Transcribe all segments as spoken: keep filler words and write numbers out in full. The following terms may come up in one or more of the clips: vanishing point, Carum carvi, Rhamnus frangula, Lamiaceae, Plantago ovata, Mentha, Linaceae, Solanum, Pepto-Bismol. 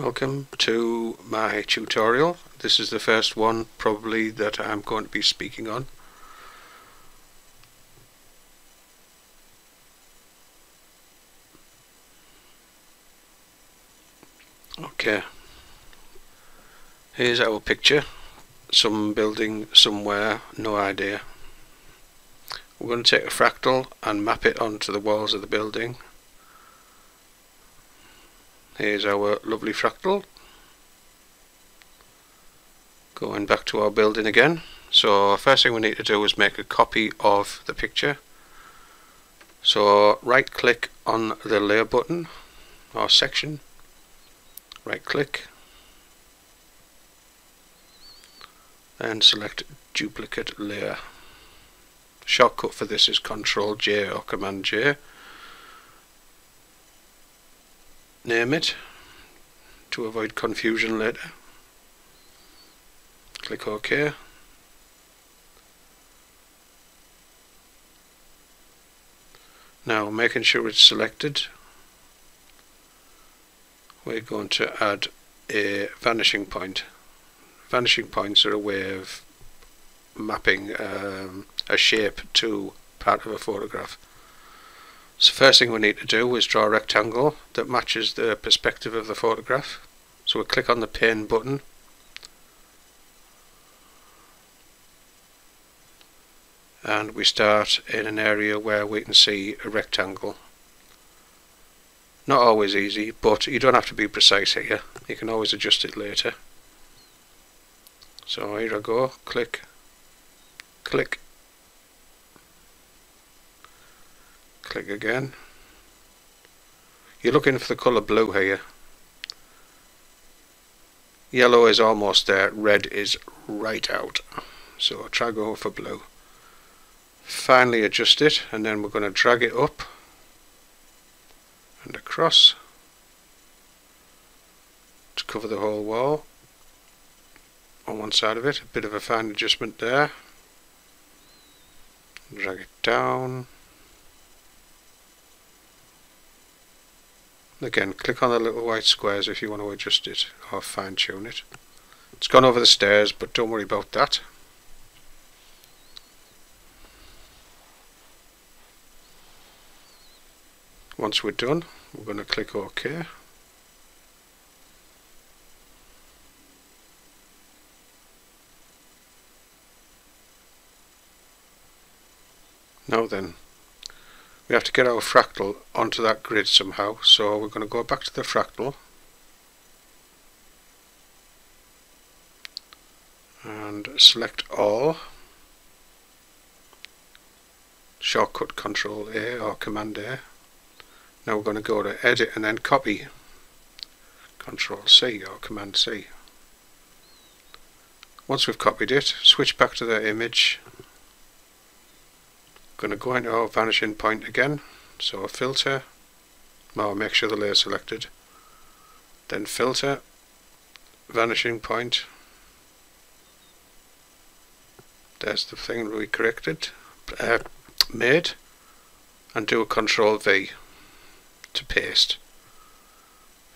Welcome to my tutorial. This is the first one probably that I'm going to be speaking on. Okay, here's our picture. Some building somewhere, no idea. We're going to take a fractal and map it onto the walls of the building. Here's our lovely fractal. Going back to our building again. So first thing we need to do is make a copy of the picture. So right click on the layer button or section. Right click. And select duplicate layer. Shortcut for this is Control J or Command J. Name it to avoid confusion later. Click OK. Now, making sure it's selected, we're going to add a vanishing point. Vanishing points are a way of mapping um, a shape to part of a photograph. So first thing we need to do is draw a rectangle that matches the perspective of the photograph. So we'll click on the pane button. And we start in an area where we can see a rectangle. Not always easy, but you don't have to be precise here. You can always adjust it later. So here I go, click, click. Click again. You're looking for the colour blue here. Yellow is almost there, red is right out. So try go for blue. Finally adjust it, and then we're going to drag it up and across to cover the whole wall on one side of it. A bit of a fine adjustment there. Drag it down. Again, click on the little white squares if you want to adjust it or fine-tune it. It's gone over the stairs, but don't worry about that. Once we're done, we're going to click OK. Now then, we have to get our fractal onto that grid somehow, so we're going to go back to the fractal and select all, shortcut Control A or Command A. Now we're going to go to edit and then copy, Control C or Command C. Once we've copied it, switch back to the image. Going to go into our vanishing point again, so filter, now make sure the layer is selected, then filter, vanishing point, there's the thing we corrected, uh, made, and do a Control V to paste.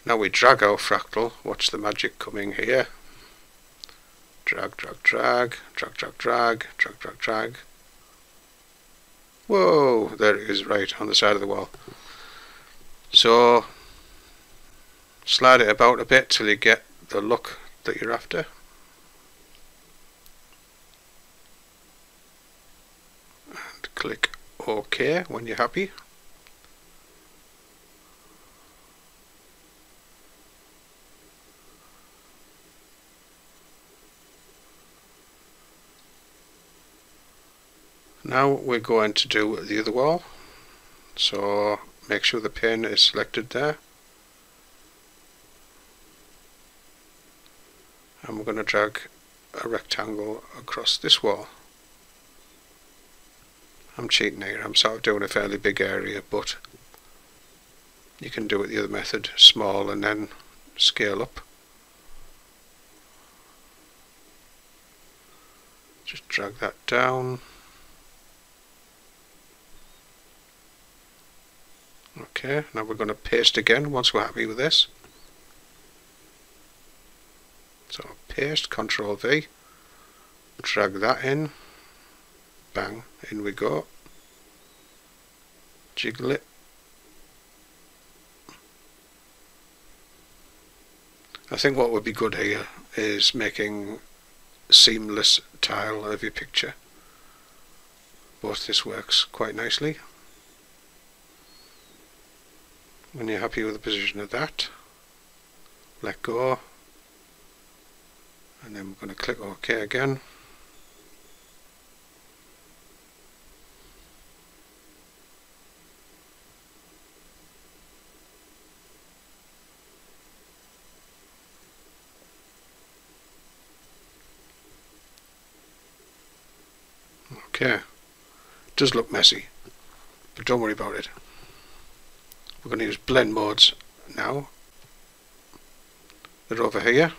Now we drag our fractal, watch the magic coming here, drag, drag, drag, drag, drag, drag, drag, drag, drag. Whoa, there it is, right on the side of the wall. So slide it about a bit till you get the look that you're after. And click OK when you're happy. Now we're going to do the other wall, so make sure the pane is selected there, and we're going to drag a rectangle across this wall. I'm cheating here, I'm sort of doing a fairly big area, but you can do it the other method, small and then scale up. Just drag that down. Okay, now we're going to paste again once we're happy with this. So paste, Control V, drag that in, bang, in we go, jiggle it, I think what would be good here is making seamless tile of your picture, but this works quite nicely. When you're happy with the position of that, let go, and then we're going to click OK again. Okay, it does look messy, but don't worry about it. We're going to use blend modes now. They're over here.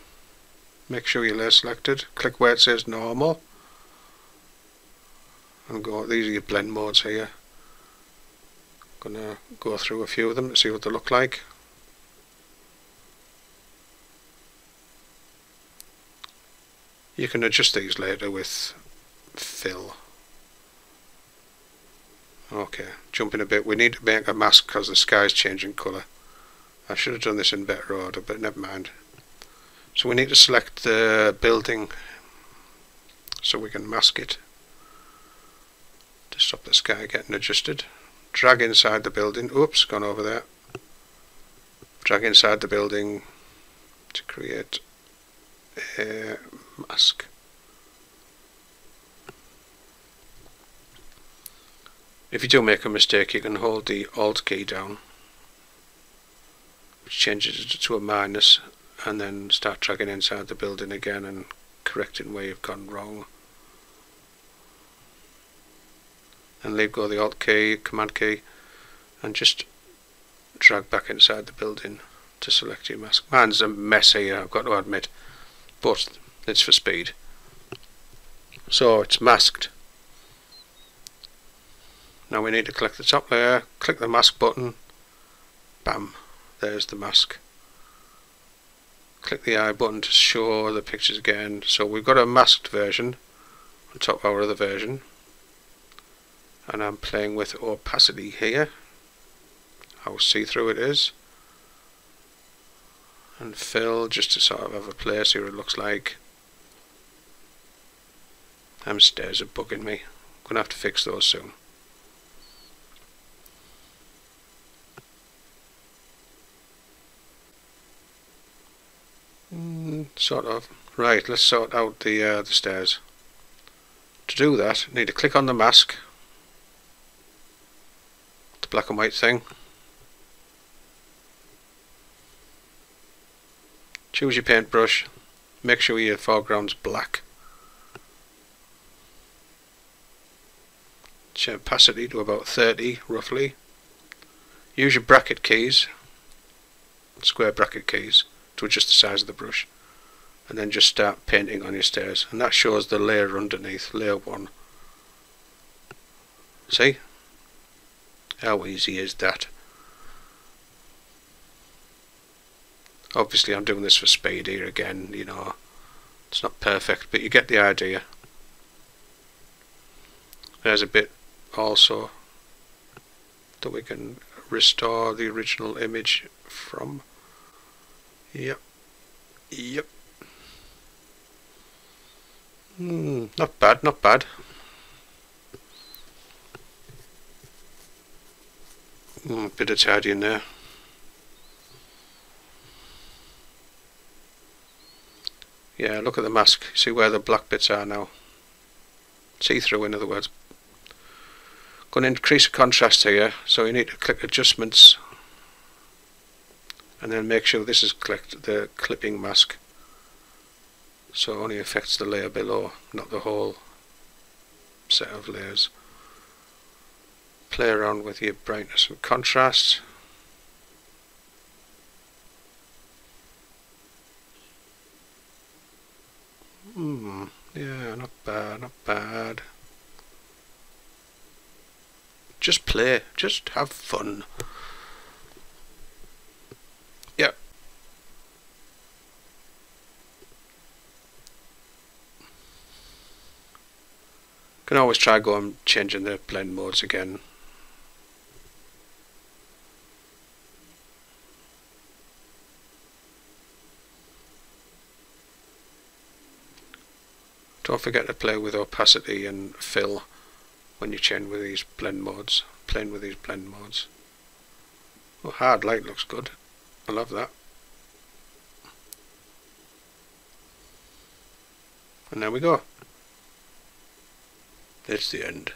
Make sure your layer selected. Click where it says normal, and go. These are your blend modes here. I'm going to go through a few of them to see what they look like. You can adjust these later with fill. Okay, jumping a bit, we need to make a mask because the sky's changing colour. I should have done this in better order, but never mind. So we need to select the building so we can mask it to stop the sky getting adjusted. Drag inside the building, oops, gone over there. Drag inside the building to create a mask. If you do make a mistake, you can hold the Alt key down, which changes it to a minus, and then start dragging inside the building again and correcting where you've gone wrong. And leave go the Alt key, Command key, and just drag back inside the building to select your mask. Mine's a mess here, I've got to admit, but it's for speed. So it's masked. Now we need to click the top layer, click the mask button, bam, there's the mask. Click the eye button to show the pictures again. So we've got a masked version on top of our other version, and I'm playing with opacity here, how see-through it is, and fill just to sort of have a play, see what it looks like. Them stairs are bugging me, I'm going to have to fix those soon. Sort of. Right, let's sort out the, uh, the stairs. To do that, need to click on the mask, the black and white thing. Choose your paintbrush, make sure your foreground's black. Change opacity to about thirty, roughly. Use your bracket keys, square bracket keys, to adjust the size of the brush, and then just start painting on your stairs, and that shows the layer underneath, layer one. See? How easy is that? Obviously I'm doing this for speed here again, you know, it's not perfect, but you get the idea. There's a bit also that we can restore the original image from. Yep, yep. Mm, not bad, not bad. Mm, a bit of tidying there. Yeah, look at the mask. See where the black bits are now. See through, in other words. Going to increase the contrast here, so you need to click Adjustments, and then make sure this is clicked, the clipping mask, so it only affects the layer below, not the whole set of layers. Play around with your brightness and contrast. Hmm, yeah, not bad, not bad. Just play, just have fun. And always try going changing the blend modes again. Don't forget to play with opacity and fill when you change with these blend modes. Playing with these blend modes. Oh, hard light looks good. I love that. And there we go. That's the end.